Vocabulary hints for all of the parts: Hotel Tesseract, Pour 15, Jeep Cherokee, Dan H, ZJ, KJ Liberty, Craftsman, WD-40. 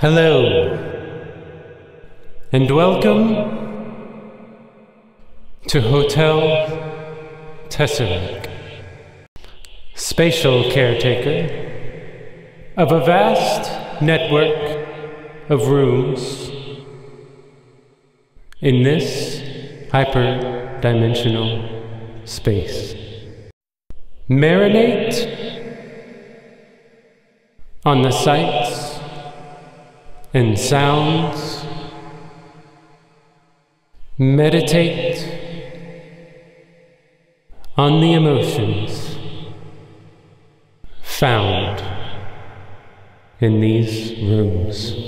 Hello, and welcome to Hotel Tesseract, spatial caretaker of a vast network of rooms in this hyperdimensional space. Marinate on the sights and sounds, meditate on the emotions found in these rooms.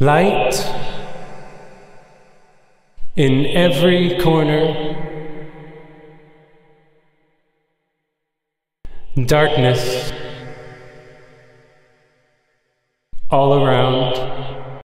Light in every corner, darkness all around.